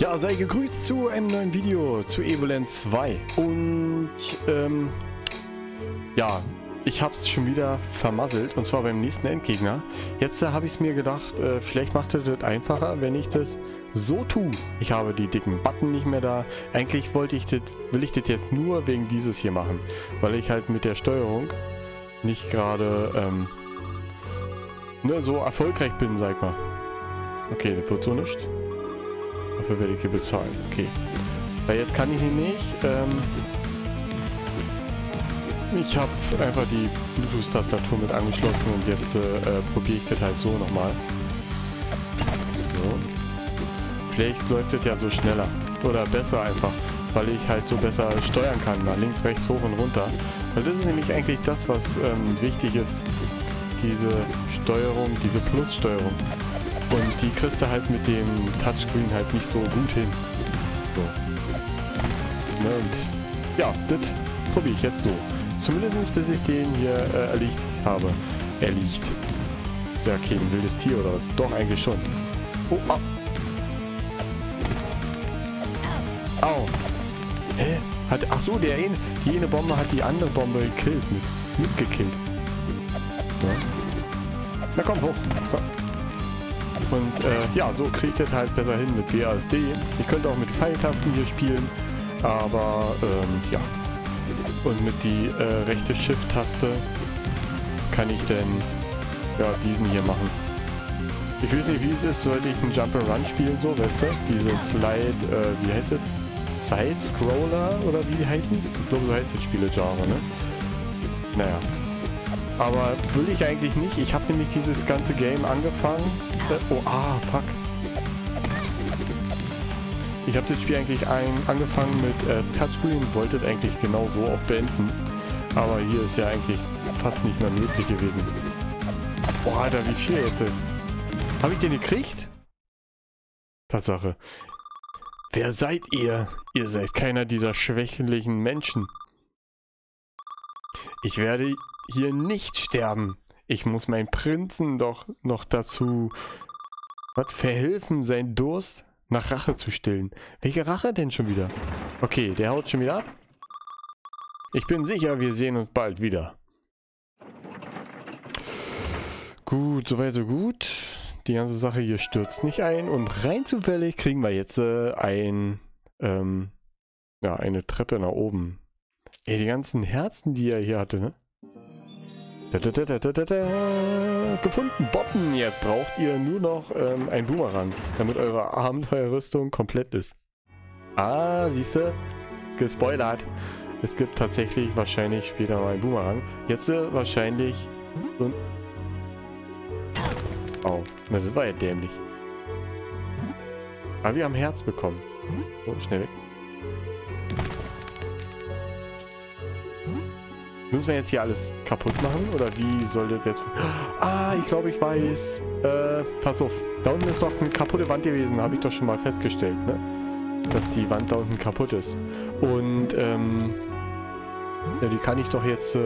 Ja, sei gegrüßt zu einem neuen Video zu Evoland 2. Und ja, ich habe es schon wieder vermasselt, und zwar beim nächsten Endgegner. Jetzt habe ich es mir gedacht, vielleicht macht es das einfacher, wenn ich das so tue. Ich habe die dicken Button nicht mehr da. Eigentlich will ich das jetzt nur wegen dieses hier machen, weil ich halt mit der Steuerung nicht gerade so erfolgreich bin, sag mal. Okay, das wird so nicht. Dafür werde ich hier bezahlen. Okay. Weil jetzt kann ich ihn nicht. Ich habe einfach die Bluetooth-Tastatur mit angeschlossen und jetzt probiere ich das halt so nochmal. So. Vielleicht läuft das ja so schneller. Oder besser einfach. Weil ich halt so besser steuern kann. Nach links, rechts, hoch und runter. Weil das ist nämlich eigentlich das, was wichtig ist. Diese Steuerung, diese Plus-Steuerung. Und die kriegst du halt mit dem Touchscreen halt nicht so gut hin. So. Und ja, das probiere ich jetzt so. Zumindest bis ich den hier erlegt habe. Erlegt. Ist ja kein wildes Tier, oder? Doch, eigentlich schon. Oh, au. Au. Hä? Achso, die eine Bombe hat die andere Bombe gekillt. Mitgekillt. So. Na komm, hoch. So. Und ja, so kriegt das halt besser hin mit WASD. Ich könnte auch mit Pfeiltasten hier spielen, aber ja. Und mit die rechte Shift-Taste kann ich denn ja diesen hier machen. Ich weiß nicht, wie es ist. Sollte ich einen Jump'n'Run spielen, so, weißt du? Diese Slide, wie heißt es? Side-Scroller oder wie die heißen? Ich glaube, so heißt das Spiele-Genre, ne? Naja. Aber will ich eigentlich nicht. Ich habe nämlich dieses ganze Game angefangen. Oh, fuck. Ich habe das Spiel eigentlich angefangen mit Touchscreen, wollte es eigentlich genau so auch beenden. Aber hier ist ja eigentlich fast nicht mehr möglich gewesen. Oh, Alter, wie viel jetzt? Habe ich den gekriegt? Tatsache. Wer seid ihr? Ihr seid keiner dieser schwächlichen Menschen. Ich werde hier nicht sterben. Ich muss meinen Prinzen doch noch dazu verhelfen, seinen Durst nach Rache zu stillen. Welche Rache denn schon wieder? Okay, der haut schon wieder ab. Ich bin sicher, wir sehen uns bald wieder. Gut, soweit so gut. Die ganze Sache hier stürzt nicht ein. Und rein zufällig kriegen wir jetzt eine Treppe nach oben. Ey, die ganzen Herzen, die er hier hatte, ne? Gefunden, Botten. Jetzt braucht ihr nur noch einen Boomerang, damit eure Abenteuerrüstung komplett ist. Ah, siehst du? Gespoilert. Es gibt tatsächlich wahrscheinlich später mal einen Boomerang. Jetzt wahrscheinlich so ein... Oh, na, das war ja dämlich. Aber wir haben Herz bekommen. Oh, schnell weg. Müssen wir jetzt hier alles kaputt machen? Oder wie soll das jetzt... Ah, ich glaube, ich weiß. Pass auf. Da unten ist doch eine kaputte Wand gewesen. Habe ich doch schon mal festgestellt, ne? Dass die Wand da unten kaputt ist. Und, ja, die kann ich doch jetzt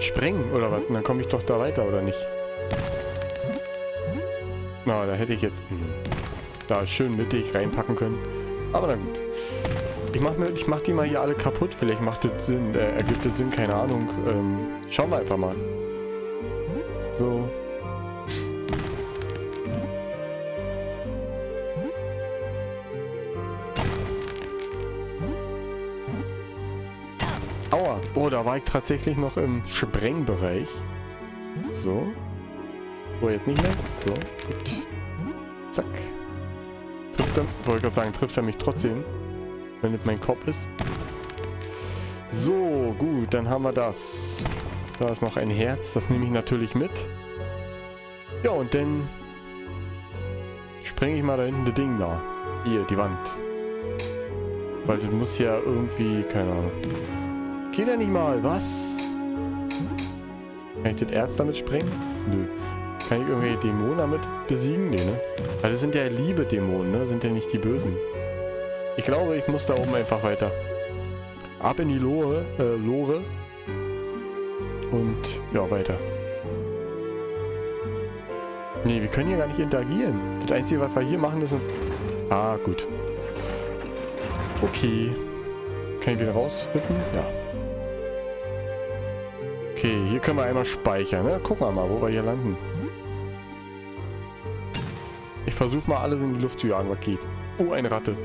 sprengen, oder was? Und dann komme ich doch da weiter, oder nicht? Na, da hätte ich jetzt... da schön mittig reinpacken können. Aber na gut. Ich mach die mal hier alle kaputt. Vielleicht macht das Sinn. Ergibt das Sinn, keine Ahnung. Schauen wir einfach mal. So. Aua. Oh, da war ich tatsächlich noch im Sprengbereich. So. Oh, jetzt nicht mehr. So, gut. Zack. Trifft er mich trotzdem. Wenn das mein Kopf ist. So, gut, dann haben wir das. Da ist noch ein Herz, das nehme ich natürlich mit. Ja, und dann spreng ich mal da hinten das Ding da. Hier, die Wand. Weil das muss ja irgendwie, keine Ahnung. Geht ja nicht mal, was? Kann ich das Erz damit sprengen? Nö. Kann ich irgendwelche Dämonen damit besiegen? Nee, ne? Weil das sind ja liebe Dämonen, ne? Sind ja nicht die Bösen. Ich glaube, ich muss da oben einfach weiter. Ab in die Lore. Und ja, weiter. Nee, wir können hier gar nicht interagieren. Das Einzige, was wir hier machen, ist... Ah, gut. Okay. Kann ich wieder raushüpfen? Ja. Okay, hier können wir einmal speichern. Ne? Gucken wir mal, wo wir hier landen. Ich versuche mal, alles in die Luft zu jagen, was geht. Oh, eine Ratte.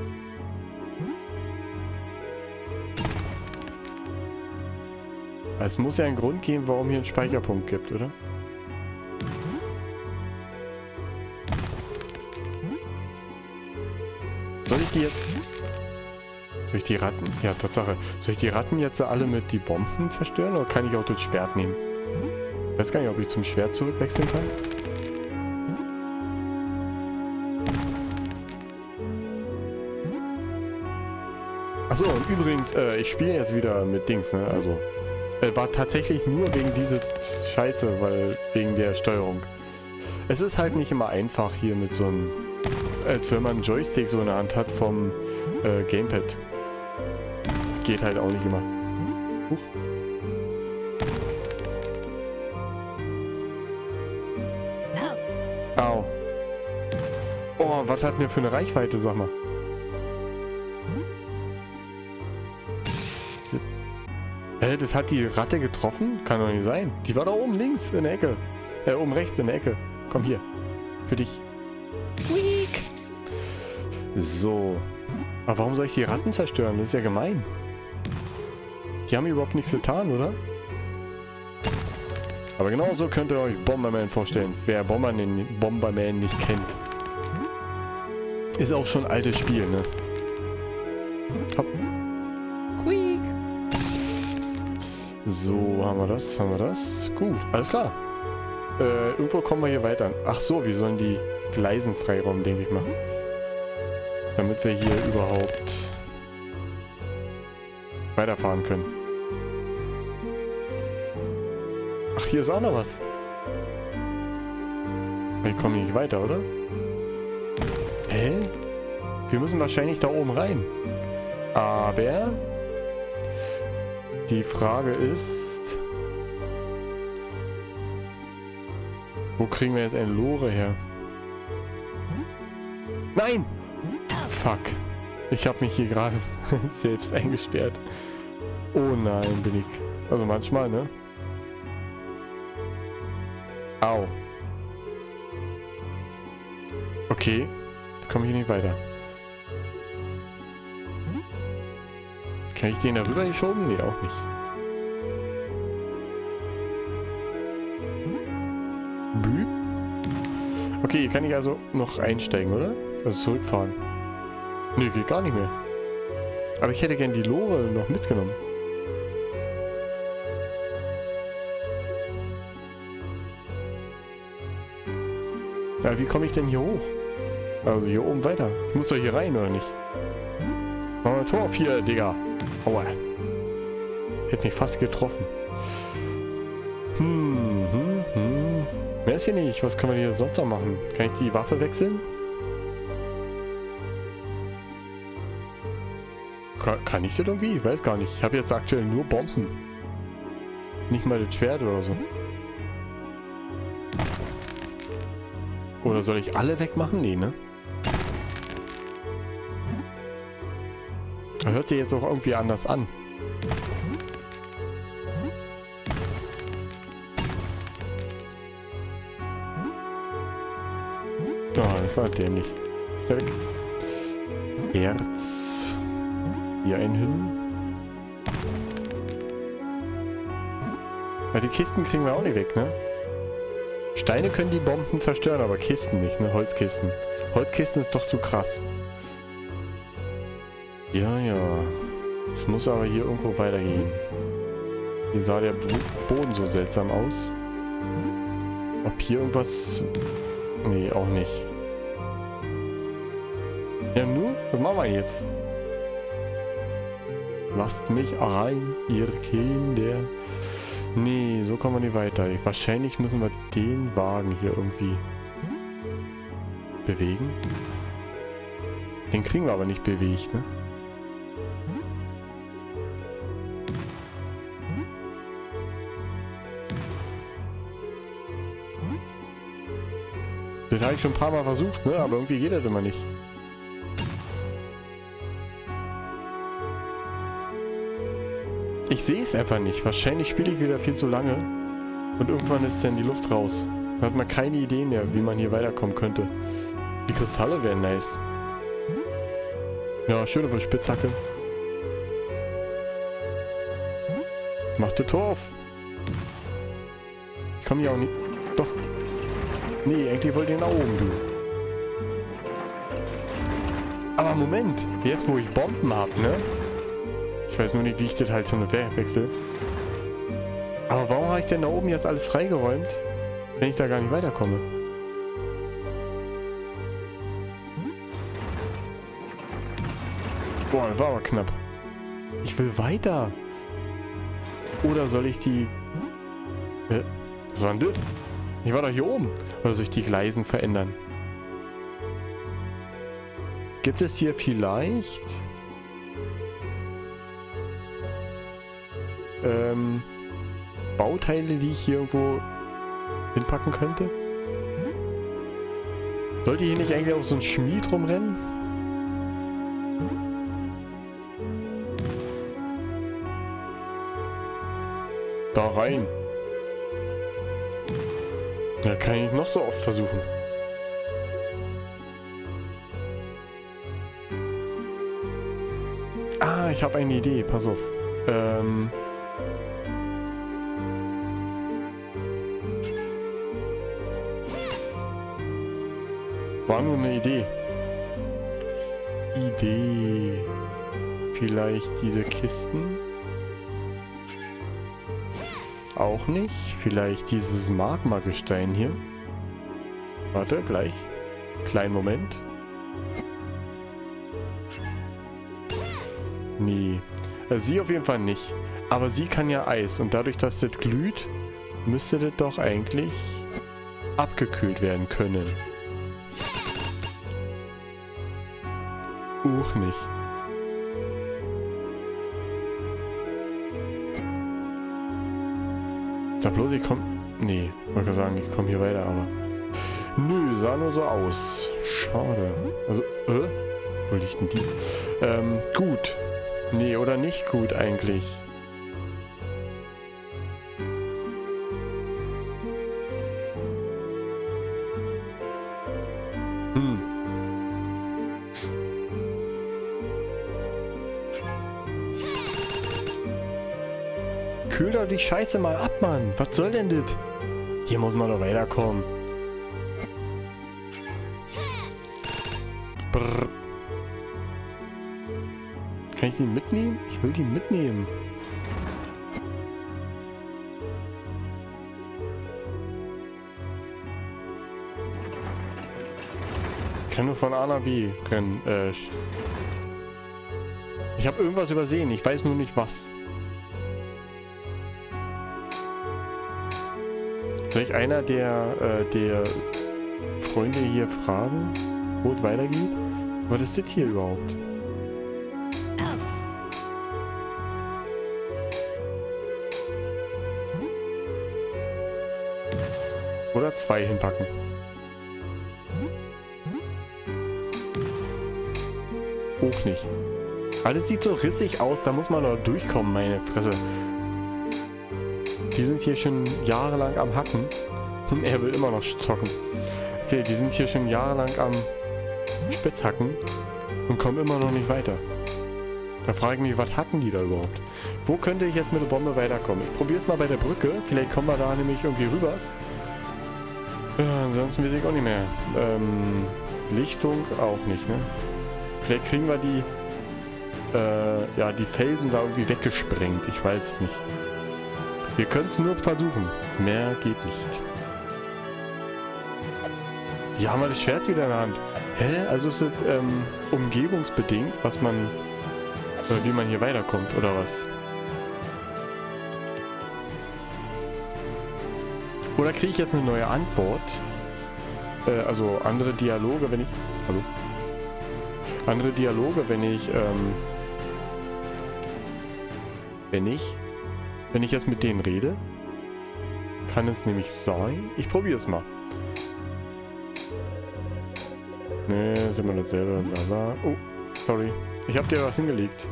Es muss ja einen Grund geben, warum hier einen Speicherpunkt gibt, oder? Soll ich die jetzt... Soll ich die Ratten... Ja, Tatsache. Soll ich die Ratten jetzt alle mit die Bomben zerstören? Oder kann ich auch das Schwert nehmen? Ich weiß gar nicht, ob ich zum Schwert zurückwechseln kann. Achso, und übrigens, ich spiele jetzt wieder mit Dings, ne? Also... war tatsächlich nur wegen dieser Scheiße, weil wegen der Steuerung. Es ist halt nicht immer einfach hier mit so einem, als wenn man einen Joystick so in der Hand hat vom Gamepad. Geht halt auch nicht immer. Huch. Au. Oh, was hat mir für eine Reichweite, sag mal. Das hat die Ratte getroffen? Kann doch nicht sein. Die war da oben links in der Ecke. Oben rechts in der Ecke. Komm hier. Für dich. Weak. So. Aber warum soll ich die Ratten zerstören? Das ist ja gemein. Die haben überhaupt nichts getan, oder? Aber genau so könnt ihr euch Bomberman vorstellen. Wer Bomberman nicht kennt. Ist auch schon ein altes Spiel, ne? Hopp. So, haben wir das, Gut, alles klar. Irgendwo kommen wir hier weiter. Ach so, wir sollen die Gleisen freiräumen, denke ich mal. Damit wir hier überhaupt weiterfahren können. Ach, hier ist auch noch was. Wir kommen hier nicht weiter, oder? Hä? Wir müssen wahrscheinlich da oben rein. Aber... die Frage ist, wo kriegen wir jetzt eine Lore her? Nein! Fuck. Ich habe mich hier gerade selbst eingesperrt. Oh nein, bin ich. Also manchmal, ne? Au. Okay. Jetzt komme ich hier nicht weiter. Kann ich den da rüber geschoben? Nee, auch nicht. Bü? Okay, kann ich also noch einsteigen, oder? Also zurückfahren. Nee, geht gar nicht mehr. Aber ich hätte gern die Lore noch mitgenommen. Ja, wie komme ich denn hier hoch? Also hier oben weiter. Ich muss doch hier rein, oder nicht? Machen wir ein Tor auf hier, Digga. Aua. Hätte mich fast getroffen. Mehr ist hier nicht. Was können wir hier sonst noch machen? Kann ich die Waffe wechseln? Kann ich das irgendwie? Ich weiß gar nicht. Ich habe jetzt aktuell nur Bomben. Nicht mal das Schwert oder so. Oder soll ich alle wegmachen? Nee, ne? Hört sich jetzt auch irgendwie anders an. Oh, das war dämlich. Weg. Erz. Hier einen hin. Na, die Kisten kriegen wir auch nicht weg, ne? Steine können die Bomben zerstören, aber Kisten nicht, ne? Holzkisten. Holzkisten ist doch zu krass. Ja, ja. Es muss aber hier irgendwo weitergehen. Hier sah der Boden so seltsam aus. Ob hier irgendwas... Nee, auch nicht. Ja, nur? Was machen wir jetzt? Lasst mich rein, ihr Kinder. Nee, so kommen wir nicht weiter. Wahrscheinlich müssen wir den Wagen hier irgendwie... bewegen. Den kriegen wir aber nicht bewegt, ne? Das habe ich schon ein paar Mal versucht, ne? Aber irgendwie geht das immer nicht. Ich sehe es einfach nicht. Wahrscheinlich spiele ich wieder viel zu lange. Und irgendwann ist dann die Luft raus. Da hat man keine Idee mehr, wie man hier weiterkommen könnte. Die Kristalle wären nice. Ja, schöne von Spitzhacke. Mach das Tor auf. Ich komme hier auch nicht... Doch. Nee, eigentlich wollte ich nach oben, du. Aber Moment. Jetzt, wo ich Bomben habe, ne? Ich weiß nur nicht, wie ich das halt so eine Wehr wechsle. Aber warum habe ich denn da oben jetzt alles freigeräumt, wenn ich da gar nicht weiterkomme? Boah, das war aber knapp. Ich will weiter. Oder soll ich die... Was war denn das? Ich war doch hier oben. Oder soll ich die Gleisen verändern? Gibt es hier vielleicht... Bauteile, die ich hier irgendwo hinpacken könnte? Sollte hier nicht eigentlich auch so ein Schmied rumrennen? Da rein. Ja, kann ich noch so oft versuchen. Ah, ich habe eine Idee. Pass auf. War nur eine Idee. Vielleicht diese Kisten? Auch nicht. Vielleicht dieses Magmagestein hier. Warte, gleich. Kleinen Moment. Nee. Also sie auf jeden Fall nicht. Aber sie kann ja Eis. Und dadurch, dass das glüht, müsste das doch eigentlich abgekühlt werden können. Auch nicht. Sag bloß, ich komm... Nee, wollte sagen, ich komme hier weiter, aber... Nö, sah nur so aus. Schade. Also, wo liegt denn die? Gut. Nee, oder nicht gut eigentlich. Kühl doch die Scheiße mal ab, Mann. Was soll denn das? Hier muss man doch weiterkommen. Brrr. Kann ich die mitnehmen? Ich will die mitnehmen. Ich kann nur von A nach B rennen. Ich habe irgendwas übersehen. Ich weiß nur nicht, was. Soll ich einer der Freunde hier fragen, wo es weitergeht? Was ist das hier überhaupt? Oder zwei hinpacken. Auch nicht. Alles sieht so rissig aus, da muss man doch durchkommen, meine Fresse. Die sind hier schon jahrelang am Hacken. Und er will immer noch zocken. Okay, die sind hier schon jahrelang am Spitzhacken und kommen immer noch nicht weiter. Da frage ich mich, was hacken die da überhaupt? Wo könnte ich jetzt mit der Bombe weiterkommen? Ich probiere es mal bei der Brücke. Vielleicht kommen wir da nämlich irgendwie rüber. Ja, ansonsten weiß ich auch nicht mehr. Lichtung auch nicht, ne? Vielleicht kriegen wir die, ja, die Felsen da irgendwie weggesprengt. Ich weiß es nicht. Wir können es nur versuchen. Mehr geht nicht. Hier haben wir das Schwert wieder in der Hand. Hä? Also ist das umgebungsbedingt, was man... wie man hier weiterkommt, oder was? Oder kriege ich jetzt eine neue Antwort? Also andere Dialoge, wenn ich... Hallo? Andere Dialoge, wenn ich... Wenn ich jetzt mit denen rede, kann es nämlich sein. Ich probiere es mal. Ne, sind wir dasselbe. Blablabla. Oh, sorry. Ich habe dir was hingelegt.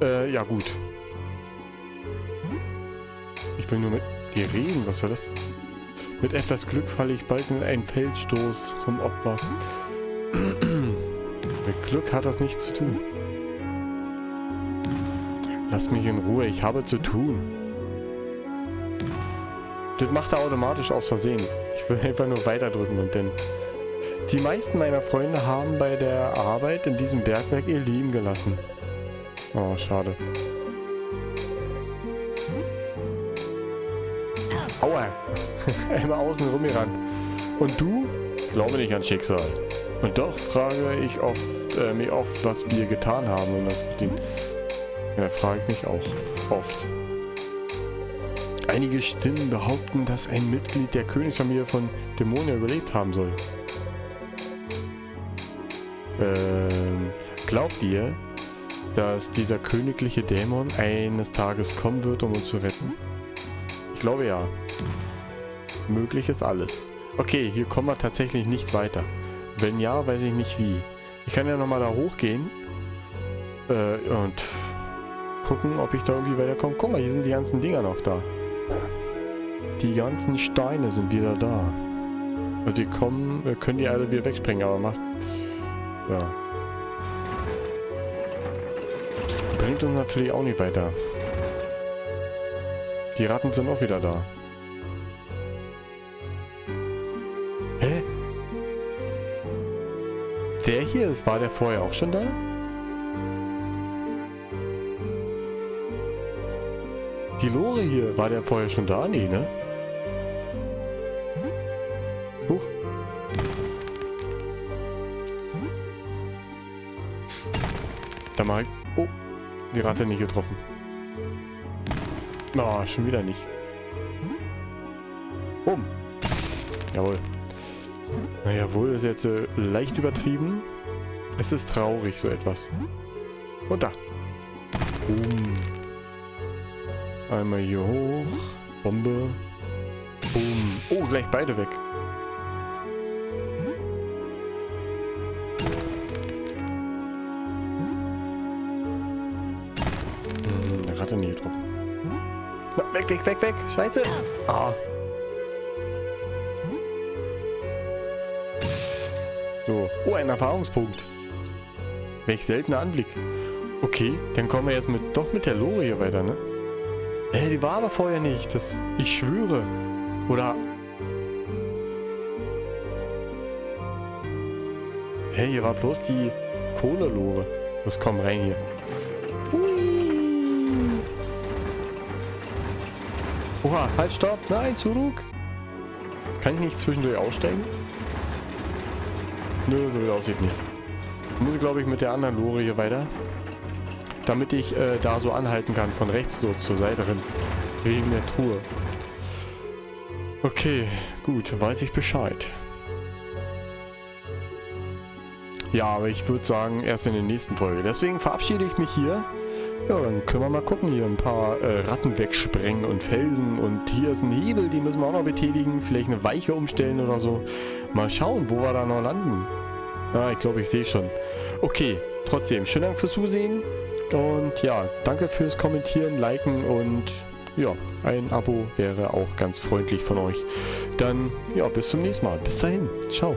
Ja, gut. Ich will nur mit dir reden. Was soll das? Mit etwas Glück falle ich bald in einen Feldstoß zum Opfer. Mit Glück hat das nichts zu tun. Lass mich in Ruhe. Ich habe zu tun. Das macht er automatisch aus Versehen. Ich will einfach nur weiterdrücken und dann... Die meisten meiner Freunde haben bei der Arbeit in diesem Bergwerk ihr Leben gelassen. Oh, schade. Aua! Einmal außen rumgerannt. Und du? Ich glaube nicht an Schicksal. Und doch frage ich oft, mich oft, was wir getan haben, um das zu verdienen. Ja, frage ich mich auch oft. Einige Stimmen behaupten, dass ein Mitglied der Königsfamilie von Dämonen überlebt haben soll. Glaubt ihr, dass dieser königliche Dämon eines Tages kommen wird, um uns zu retten? Ich glaube ja. Möglich ist alles. Okay, hier kommen wir tatsächlich nicht weiter. Wenn ja, weiß ich nicht wie. Ich kann ja nochmal da hochgehen und gucken, ob ich da irgendwie weiterkomme. Guck mal, hier sind die ganzen Dinger noch da. Die ganzen Steine sind wieder da. Und die kommen, können die alle wieder wegspringen, aber macht... Ja. Bringt uns natürlich auch nicht weiter. Die Ratten sind auch wieder da. Hä? Der hier, war der vorher auch schon da? Die Lore hier, war der vorher schon da? Nee, ne? Huch. Da mal. Oh, die Ratte nicht getroffen. Na, schon wieder nicht. Um. Jawohl. Na jawohl, ist jetzt leicht übertrieben. Es ist traurig, so etwas. Und da. Boom. Einmal hier hoch. Bombe. Boom. Oh, gleich beide weg. Ratte nie getroffen. Weg, weg, weg, weg! Scheiße! Ah. So. Oh, ein Erfahrungspunkt. Welch seltener Anblick. Okay, dann kommen wir jetzt doch mit der Lore hier weiter, ne? Die war aber vorher nicht. Das, ich schwöre. Oder... hier war bloß die Kohle-Lore. Los, komm rein hier. Oha, halt, stopp! Nein, zurück! Kann ich nicht zwischendurch aussteigen? Nö, so aussieht nicht. Muss ich, glaube ich, mit der anderen Lore hier weiter. Damit ich da so anhalten kann, von rechts so zur Seite hin. Wegen der Truhe. Okay, gut, weiß ich Bescheid. Ja, aber ich würde sagen, erst in der nächsten Folge. Deswegen verabschiede ich mich hier. Ja, dann können wir mal gucken, hier ein paar Ratten wegsprengen und Felsen, und hier ist ein Hebel, den müssen wir auch noch betätigen, vielleicht eine Weiche umstellen oder so. Mal schauen, wo wir da noch landen. Ah, ich glaube, ich sehe schon. Okay, trotzdem, schönen Dank fürs Zusehen und ja, danke fürs Kommentieren, Liken und ja, ein Abo wäre auch ganz freundlich von euch. Dann, ja, bis zum nächsten Mal. Bis dahin, ciao.